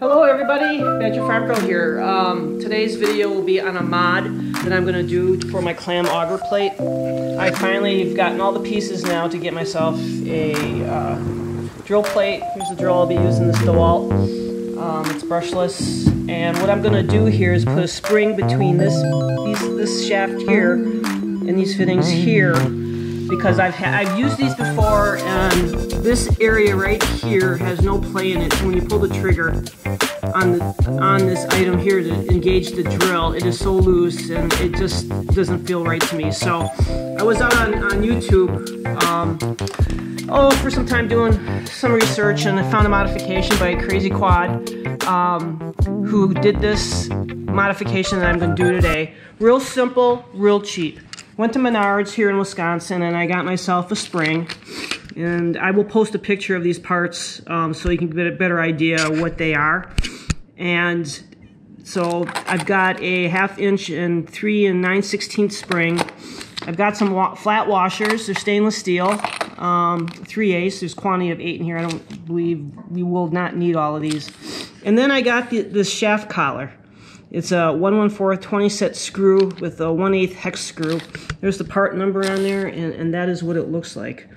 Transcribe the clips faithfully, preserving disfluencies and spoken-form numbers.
Hello everybody, Badger Farm Girl here. Um, today's video will be on a mod that I'm going to do for my Clam auger plate. I finally have gotten all the pieces now to get myself a uh, drill plate. Here's the drill I'll be using, this DeWalt. Um, it's brushless, and what I'm going to do here is put a spring between this, these, this shaft here and these fittings here, because I've, ha I've used these before, and this area right here has no play in it, so when you pull the trigger on the, on this item here to engage the drill, it is so loose and it just doesn't feel right to me. So I was out on, on YouTube um, oh for some time doing some research, and I found a modification by CrazyQuad um, who did this modification that I'm going to do today. Real simple, real cheap. Went to Menards here in Wisconsin and I got myself a spring, and I will post a picture of these parts um, so you can get a better idea of what they are. And so I've got a half inch and three and nine sixteenth spring. I've got some wa flat washers. They're stainless steel, um, three eighths. There's quantity of eight in here. I don't believe we will not need all of these. And then I got the, this shaft collar. It's a one one fourth twenty set screw with a one eighth hex screw. There's the part number on there, and, and that is what it looks like.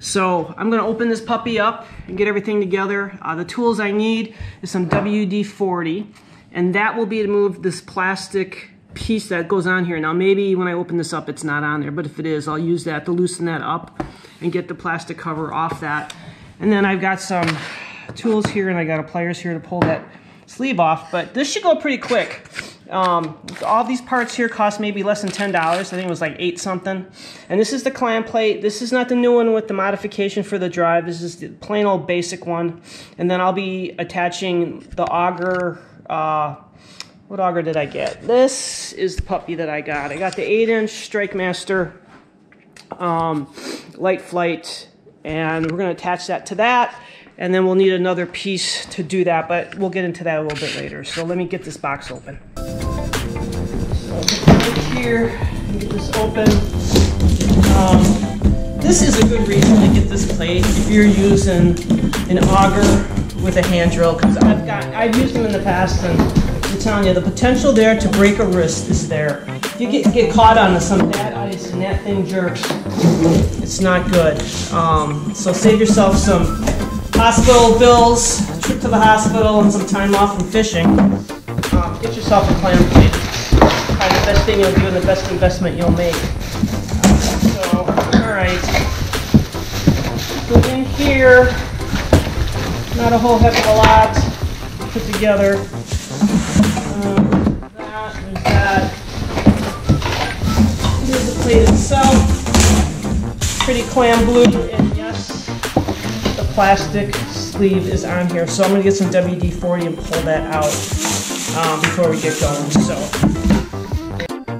So I'm going to open this puppy up and get everything together. Uh, the tools I need is some W D forty, and that will be to move this plastic piece that goes on here. Now maybe when I open this up it's not on there, but if it is, I'll use that to loosen that up and get the plastic cover off that. And then I've got some tools here, and I got a pliers here to pull that sleeve off, but this should go pretty quick. Um, all these parts here cost maybe less than ten dollars. I think it was like eight something. And this is the Clam plate. This is not the new one with the modification for the drive. This is the plain old basic one. And then I'll be attaching the auger. Uh, what auger did I get? This is the puppy that I got. I got the eight inch Strikemaster um, Lite Flite, and we're going to attach that to that. And then we'll need another piece to do that, but we'll get into that a little bit later. So let me get this box open. So right here, get this open. Um, this is a good reason to get this plate if you're using an auger with a hand drill, because I've got I've used them in the past, and I'm telling you, the potential there to break a wrist is there. If you get get caught on some bad ice and that thing jerks, it's not good. Um, so save yourself some hospital bills, a trip to the hospital, and some time off from fishing. Uh, get yourself a Clam plate. Probably the best thing you'll do and the best investment you'll make. So, alright. Go in here. Not a whole heck of a lot put together. Um, that, there's that. Here's the plate itself. Pretty Clam blue. And yes, plastic sleeve is on here, so I'm going to get some W D forty and pull that out um, before we get going. So,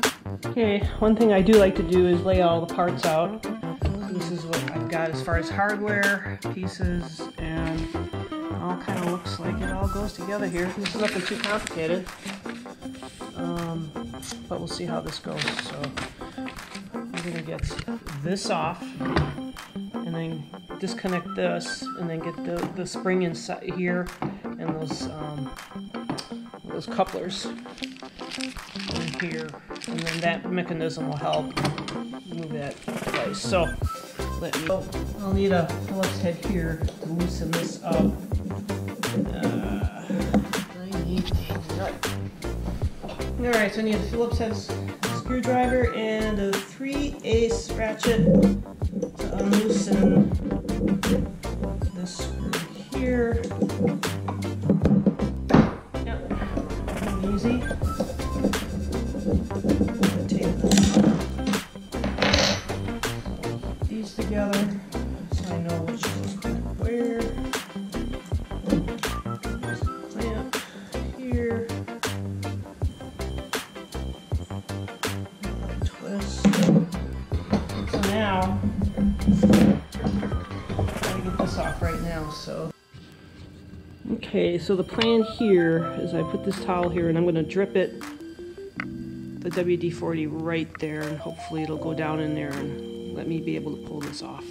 okay, one thing I do like to do is lay all the parts out. This is what I've got as far as hardware, pieces, and it all kind of looks like it all goes together here. This is nothing too complicated, um, but we'll see how this goes. So, I'm going to get this off, and then disconnect this, and then get the, the spring inside here and those um, those couplers in here, and then that mechanism will help move that place. So let me, I'll need a Phillips head here to loosen this up. Uh, I need these up. All right, so I need a Phillips head screwdriver and a three eighths ratchet to unloosen this screw here. Yep, easy. Tape this. Put these together so I know which is where. There's the clamp here. Twist. So now, off right now. So okay, so the plan here is I put this towel here, and I'm going to drip it, the W D forty, right there, and hopefully it'll go down in there and let me be able to pull this off.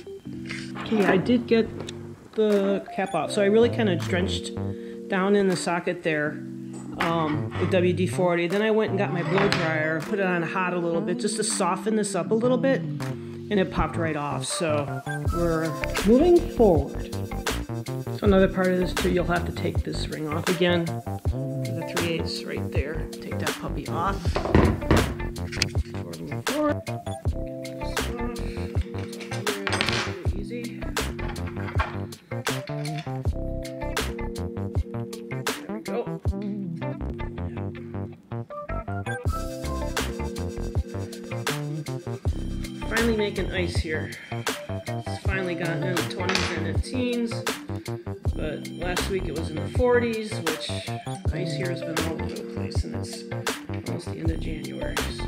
Okay, I did get the cap off, so I really kind of drenched down in the socket there, um, the W D forty. Then I went and got my blow dryer, put it on hot a little bit just to soften this up a little bit, and it popped right off. So we're moving forward. So another part of this too, you'll have to take this ring off again. The three eighths right there. Take that puppy off. Forward, forward. Finally making ice here. It's finally gotten in the twenties and the teens, but last week it was in the forties, which ice here has been all over the place, and it's almost the end of January. So,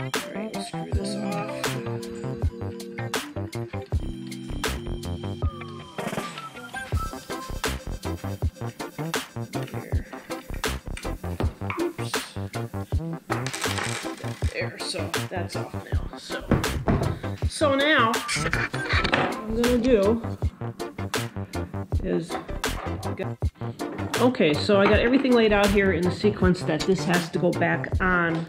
all right, we'll screw this off. Here. Oops. There, so that's off now. So, so now, what I'm gonna do is, okay, so I got everything laid out here in the sequence that this has to go back on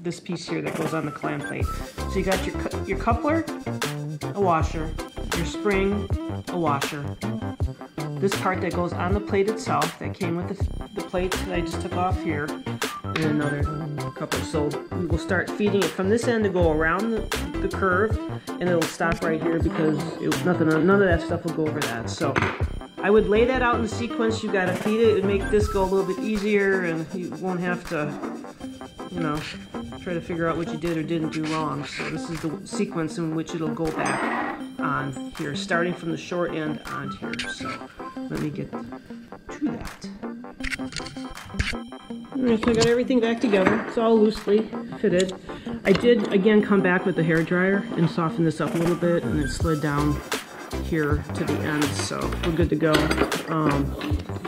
this piece here that goes on the clam plate. So you got your, cu your coupler, a washer, your spring, a washer. This part that goes on the plate itself, that came with the, the plates that I just took off here, and another coupler. So we will start feeding it from this end to go around the, the curve, and it'll stop right here because it, nothing, none of that stuff will go over that. So I would lay that out in the sequence. You got to feed it and make this go a little bit easier, and you won't have to, you know, try to figure out what you did or didn't do wrong. So this is the sequence in which it'll go back on here, starting from the short end on here. So let me get to that. Alright, so I got everything back together. It's all loosely fitted. I did, again, come back with the hairdryer and soften this up a little bit, and it slid down here to the end, so we're good to go. Um,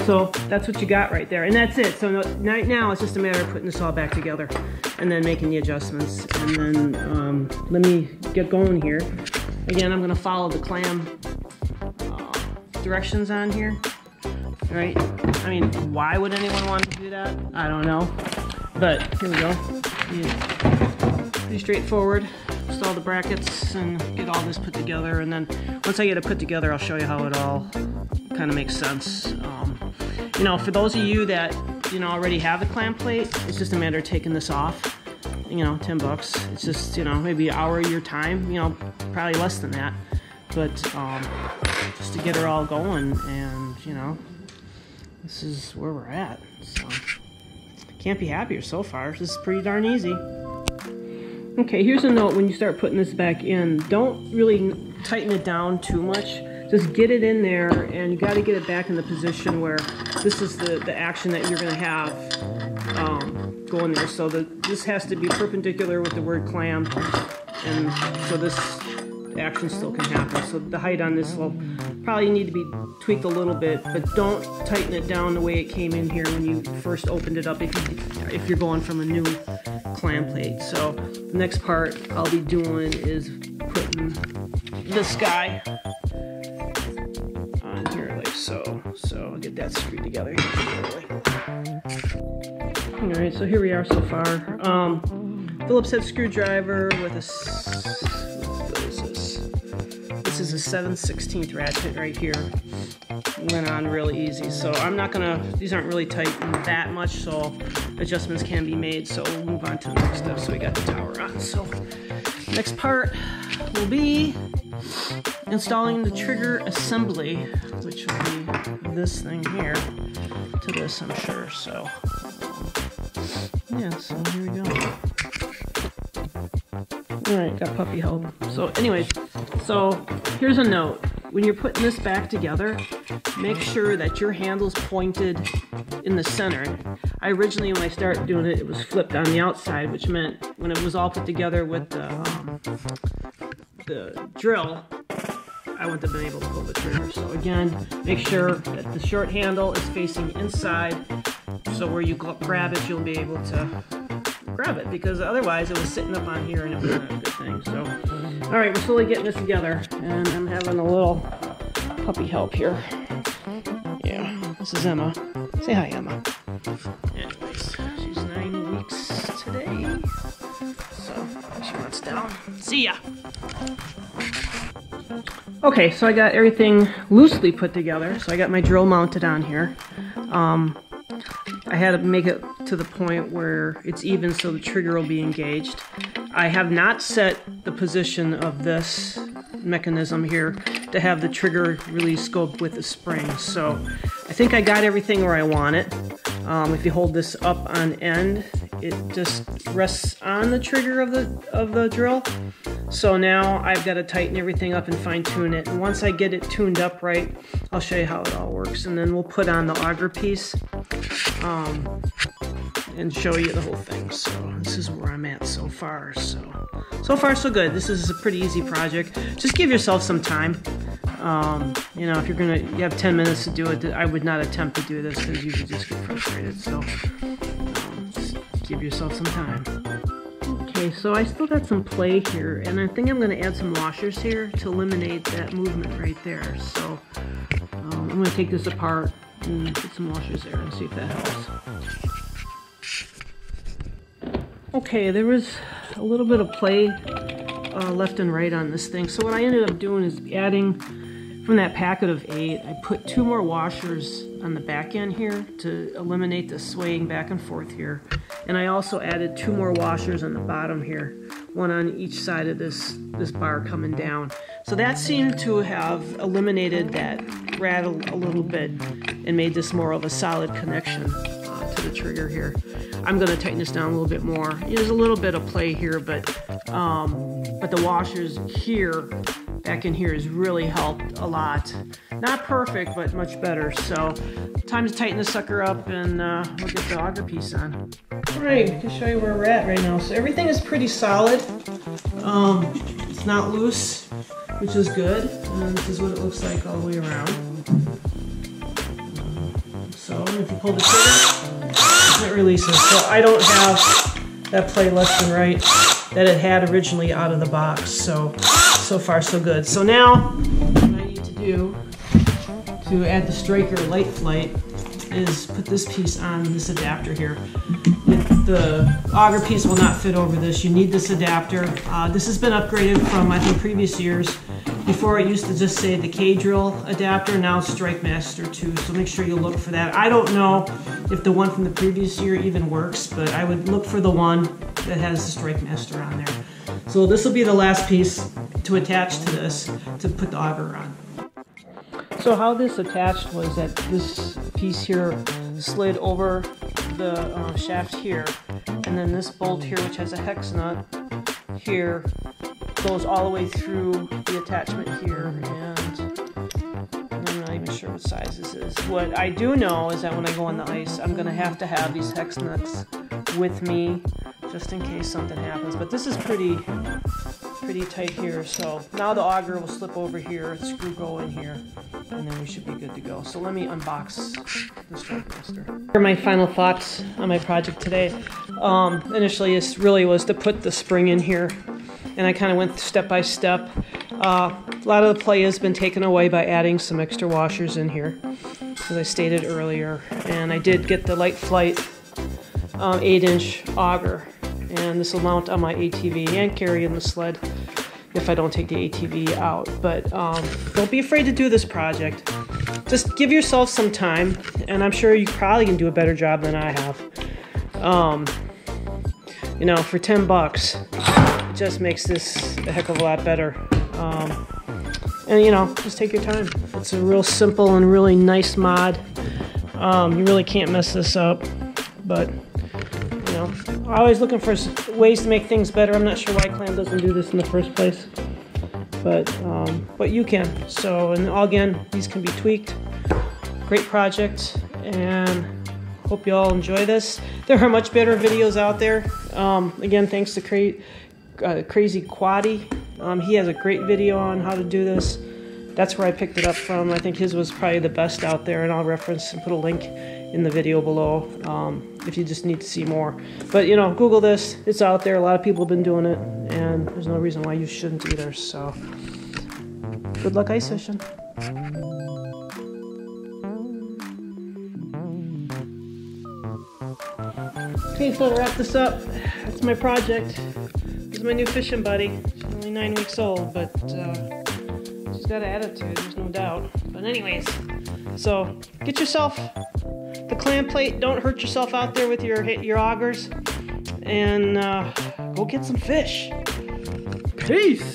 so that's what you got right there, and that's it. So no, right now it's just a matter of putting this all back together and then making the adjustments. And then um, let me get going here. Again, I'm going to follow the clam uh, directions on here. Right? I mean, why would anyone want to do that? I don't know. But here we go. Yeah. Pretty straightforward. Install the brackets and get all this put together. And then once I get it put together, I'll show you how it all kind of makes sense. Um, you know, for those of you that, you know, already have the clam plate, it's just a matter of taking this off. You know, ten bucks. It's just, you know, maybe an hour of your time. You know, probably less than that. But um, just to get her all going, and, you know, this is where we're at, so can't be happier so far. This is pretty darn easy. Okay, here's a note when you start putting this back in. Don't really tighten it down too much. Just get it in there, and you got to get it back in the position where this is the, the action that you're going to have um, going there. So the, this has to be perpendicular with the word clam, and so this action still can happen. So the height on this will probably need to be tweaked a little bit, but don't tighten it down the way it came in here when you first opened it up if, you, if you're going from a new clam plate. So the next part I'll be doing is putting this guy on here like so. So I'll get that screwed together here. Alright, so here we are so far. Um, Phillips head screwdriver with a This is a seven sixteenths ratchet right here. Went on really easy, so I'm not gonna, these aren't really tight that much, so adjustments can be made. So we'll move on to the next step. So we got the tower on, so next part will be installing the trigger assembly, which will be this thing here to this, I'm sure. So yeah, so here we go. Alright, got puppy help. So anyways, so here's a note. When you're putting this back together, make sure that your handle's pointed in the center. I originally, when I started doing it, it was flipped on the outside, which meant when it was all put together with the, um, the drill, I wouldn't have been able to pull the trigger. So again, make sure that the short handle is facing inside, so where you grab it, you'll be able to grab it, because otherwise it was sitting up on here and it was not a good thing. So, all right, we're slowly getting this together, and I'm having a little puppy help here. Yeah, This is Emma. Say hi, Emma. Anyways, she's nine weeks today. So, she wants down. See ya! Okay, so I got everything loosely put together. So I got my drill mounted on here. Um, I had to make it to the point where it's even so the trigger will be engaged. I have not set the position of this mechanism here to have the trigger release go with the spring. So I think I got everything where I want it. Um, if you hold this up on end, it just rests on the trigger of the of the drill. So now I've got to tighten everything up and fine tune it. And once I get it tuned up right, I'll show you how it all works. And then we'll put on the auger piece um, and show you the whole thing. So this is where I'm at so far. So so far so good. This is a pretty easy project. Just give yourself some time. Um, you know, if you're gonna you have ten minutes to do it, I would not attempt to do this because you could just get frustrated. So um, just give yourself some time. Okay, so I still got some play here, and I think I'm going to add some washers here to eliminate that movement right there. So um, I'm going to take this apart and put some washers there and see if that helps. Okay, there was a little bit of play uh, left and right on this thing. So what I ended up doing is adding from that packet of eight, I put two more washers on the back end here to eliminate the swaying back and forth here. And I also added two more washers on the bottom here, one on each side of this, this bar coming down. So that seemed to have eliminated that rattle a little bit and made this more of a solid connection uh, to the trigger here. I'm going to tighten this down a little bit more. There's a little bit of play here, but, um, but the washers here, back in here, has really helped a lot. Not perfect, but much better. So time to tighten the sucker up and uh, we'll get the auger piece on. All right, to show you where we're at right now. So everything is pretty solid. Um, it's not loose, which is good. And this is what it looks like all the way around. So if you pull the trigger, it releases. So I don't have that play left and right that it had originally out of the box. So. So far, so good. So now, what I need to do to add the Striker Lite Flite is put this piece on this adapter here. If the auger piece will not fit over this. You need this adapter. Uh, this has been upgraded from, I think, previous years. Before it used to just say the K-drill adapter, now Strikemaster two, so make sure you look for that. I don't know if the one from the previous year even works, but I would look for the one that has the Strikemaster on there. So this will be the last piece to attach to this to put the auger on. So how this attached was that this piece here slid over the uh, shaft here, and then this bolt here, which has a hex nut here, goes all the way through the attachment here, and I'm not even sure what size this is. What I do know is that when I go on the ice, I'm going to have to have these hex nuts with me just in case something happens. But this is pretty pretty tight here, so now the auger will slip over here, the screw go in here, and then we should be good to go. So let me unbox the Strikemaster. Here are my final thoughts on my project today. Um, initially, this really was to put the spring in here, and I kind of went step by step. Uh, a lot of the play has been taken away by adding some extra washers in here, as I stated earlier, and I did get the Lite-Flite um, eight inch auger. And this will mount on my A T V and carry in the sled if I don't take the A T V out. But um, don't be afraid to do this project. Just give yourself some time, and I'm sure you probably can do a better job than I have. Um, you know, for ten bucks, it just makes this a heck of a lot better. Um, and you know, just take your time. It's a real simple and really nice mod. Um, you really can't mess this up, but know, always looking for ways to make things better. I'm not sure why Clam doesn't do this in the first place, but um, but you can. So, and again, these can be tweaked. Great project, and hope you all enjoy this. There are much better videos out there. Um, again, thanks to Cra uh, Crazy Quady. Um, he has a great video on how to do this. That's where I picked it up from. I think his was probably the best out there, and I'll reference and put a link in the video below um, if you just need to see more. But you know, Google this, it's out there. A lot of people have been doing it, and there's no reason why you shouldn't either. So good luck ice fishing. Okay, so to wrap this up, that's my project. This is my new fishing buddy. She's only nine weeks old, but uh, she's got an attitude, there's no doubt. But anyways, so get yourself the clam plate. Don't hurt yourself out there with your, your augers. And uh, go get some fish. Peace!